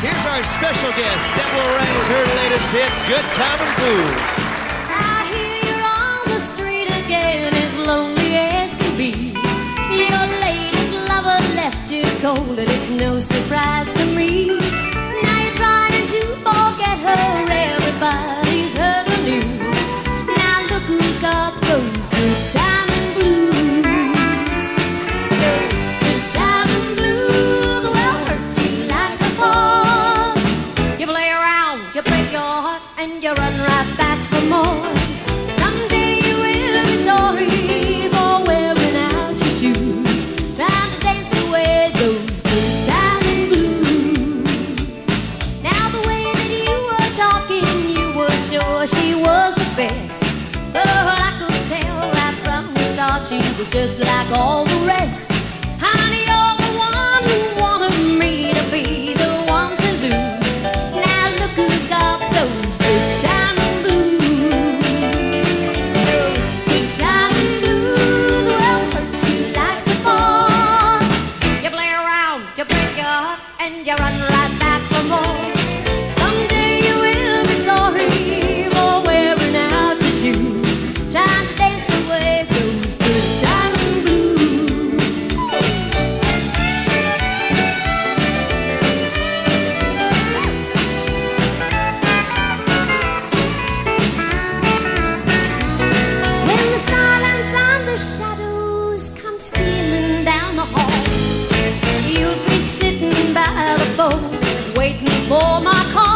Here's our special guest, Deborah Lauren, with her latest hit, Good Timing Blues. Out here on the street again, as lonely as can be. Your latest lover left you cold, and it's no surprise to me. Now you're trying to forget her, everybody's heard the news. Now look who's got those good times. You run right back for more. Someday you will be sorry for wearing out your shoes, trying to dance away those good timing blues. Now the way that you were talking, you were sure she was the best. Oh, I could tell right from the start she was just like all the rest. Honey, you're the one who wanted me to be the one to lose. Now look who's got those good. Waiting for my call.